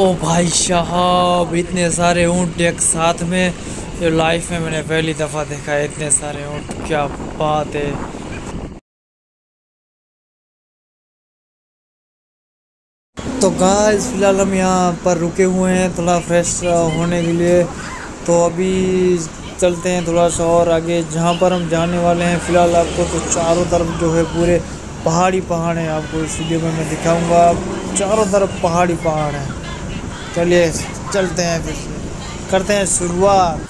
ओ भाई साहब, इतने सारे ऊँट एक साथ में, ये लाइफ में मैंने पहली दफ़ा देखा है इतने सारे ऊँट। क्या बात है। तो गाइस फिलहाल हम यहाँ पर रुके हुए हैं थोड़ा फ्रेश होने के लिए, तो अभी चलते हैं थोड़ा सा और आगे जहाँ पर हम जाने वाले हैं। फ़िलहाल आपको तो चारों तरफ जो है पूरे पहाड़ी पहाड़ हैं, आपको इस वीडियो में मैं दिखाऊंगा, चारों तरफ पहाड़ी पहाड़ हैं। चलिए चलते हैं, फिर करते हैं शुरुआत।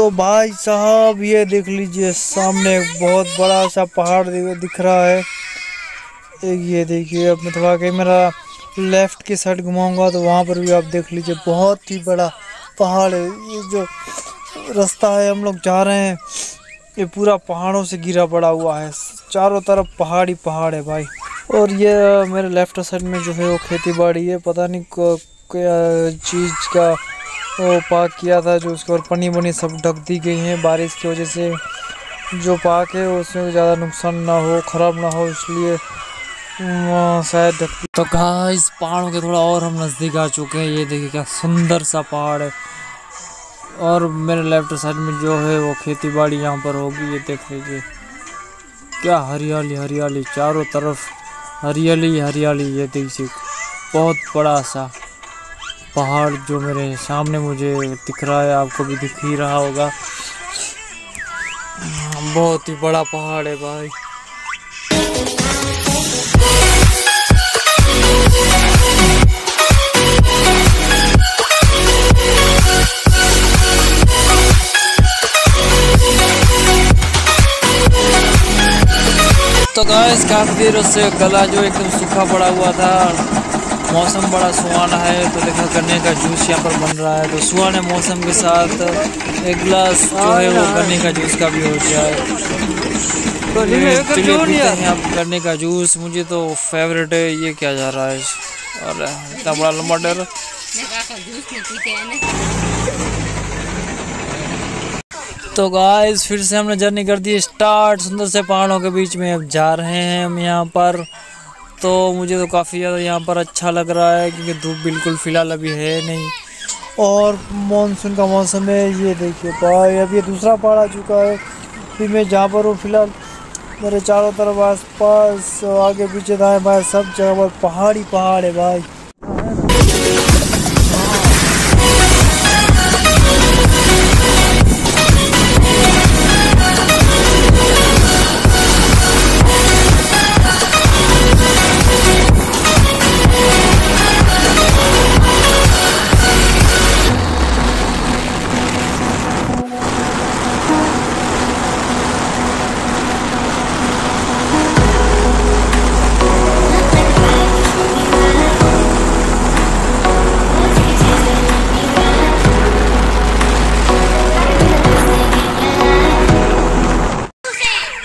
तो भाई साहब ये देख लीजिए, सामने एक बहुत बड़ा सा पहाड़ दिख रहा है। ये देखिए, अब मैं थोड़ा कैमरा लेफ़्ट की साइड घुमाऊंगा तो वहाँ पर भी आप देख लीजिए बहुत ही बड़ा पहाड़ है। ये जो रास्ता है हम लोग जा रहे हैं, ये पूरा पहाड़ों से घिरा पड़ा हुआ है, चारों तरफ पहाड़ी पहाड़ है भाई। और ये मेरे लेफ्ट साइड में जो है वो खेती बाड़ी है, पता नहीं क्या चीज़ का वो पाक किया था जो उसके ऊपर पनी बनी सब ढक दी गई हैं बारिश की वजह से। जो पाक है उसमें ज़्यादा नुकसान ना हो, ख़राब ना हो, इसलिए शायद ढकती। तो गाइस पहाड़ों के थोड़ा और हम नज़दीक आ चुके हैं। ये देखिए क्या सुंदर सा पहाड़ है, और मेरे लेफ्ट साइड में जो है वो खेती बाड़ी यहाँ पर होगी। ये देख लीजिए क्या हरियाली हरियाली, चारों तरफ हरियाली हरियाली। ये देखिए बहुत बड़ा सा पहाड़ जो मेरे सामने मुझे दिख रहा है, आपको भी दिख ही रहा होगा, बहुत ही बड़ा पहाड़ है भाई। तो गाइस काफ़ी देर से गला जो एकदम सूखा पड़ा हुआ था, मौसम बड़ा सुहाना है तो देखा गन्ने का जूस यहाँ पर बन रहा है, तो सुहाने मौसम के साथ एक गिलास जो है वो गन्ने का जूस का भी हो जाए। चलिए पीते हैं आप गन्ने का जूस, मुझे तो फेवरेट है। ये क्या जा रहा है, और इतना बड़ा लंबा डर। तो गाइस फिर से हमने जर्नी कर दी स्टार्ट, सुंदर से पहाड़ों के बीच में अब जा रहे हैं हम यहाँ पर। तो मुझे तो काफ़ी ज़्यादा यहाँ पर अच्छा लग रहा है क्योंकि धूप बिल्कुल फ़िलहाल अभी है नहीं, और मानसून का मौसम है। ये देखिए भाई, अब ये दूसरा पहाड़ आ चुका है फिर मैं जहाँ पर हूँ फ़िलहाल। मेरे चारों तरफ आस पास आगे पीछे दाएं बाएं सब जगह पर पहाड़ी पहाड़ है भाई।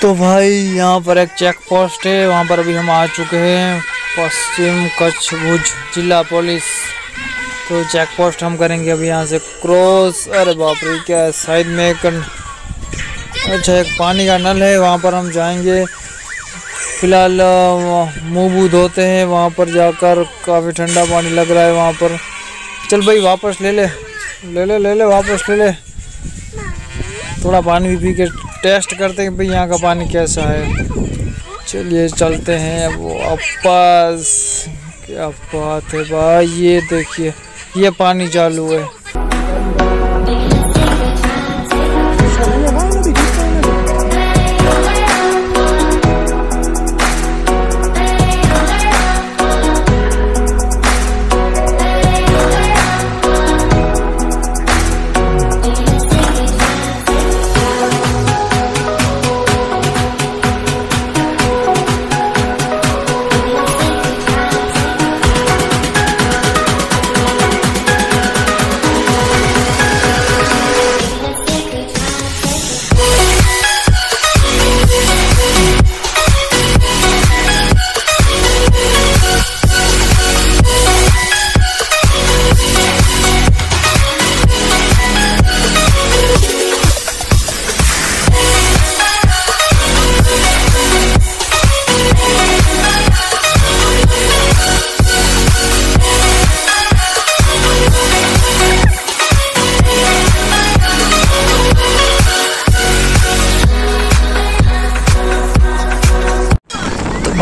तो भाई यहाँ पर एक चेक पोस्ट है, वहाँ पर अभी हम आ चुके हैं, पश्चिम कच्छ भुज जिला पुलिस। तो चेक पोस्ट हम करेंगे अभी यहाँ से क्रॉस। अरे बाप रे, क्या है साइड में एक अच्छा एक पानी का नल है, वहाँ पर हम जाएंगे। फिलहाल मुँह मुँह धोते हैं, वहाँ पर जाकर काफ़ी ठंडा पानी लग रहा है वहाँ पर। चल भाई वापस ले ले ले ले ले ले वापस ले ले, थोड़ा पानी भी पी के टेस्ट करते हैं भाई यहाँ का पानी कैसा है। चलिए चलते हैं वापस। क्या बात है भाई, ये देखिए ये पानी चालू है।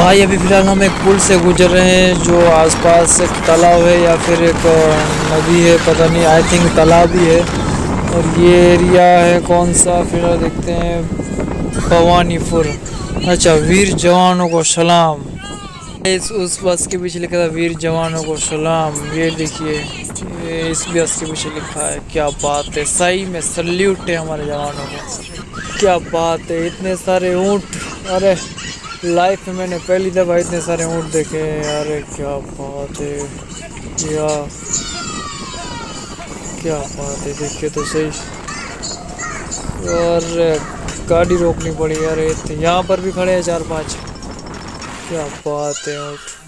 भाई अभी फ़िलहाल हम एक पुल से गुजर रहे हैं जो आसपास एक तालाब है या फिर एक नदी है, पता नहीं, आई थिंक तालाब ही है। और ये एरिया है कौन सा, फिलहाल देखते हैं, भवानीपुर। अच्छा, वीर जवानों को सलाम। उस बस के पीछे लिखा था वीर जवानों को सलाम, ये देखिए इस बस के पीछे लिखा है। क्या बात है, सही में सल्यूट है हमारे जवानों को, क्या बात है। इतने सारे ऊँट, अरे लाइफ में मैंने पहली दफ़ा इतने सारे ऊँट देखे, अरे क्या बात है, क्या बात है, देखिए तो सही। और गाड़ी रोकनी पड़ी, अरे यहाँ पर भी खड़े हैं 4-5, क्या बात है ऊँट।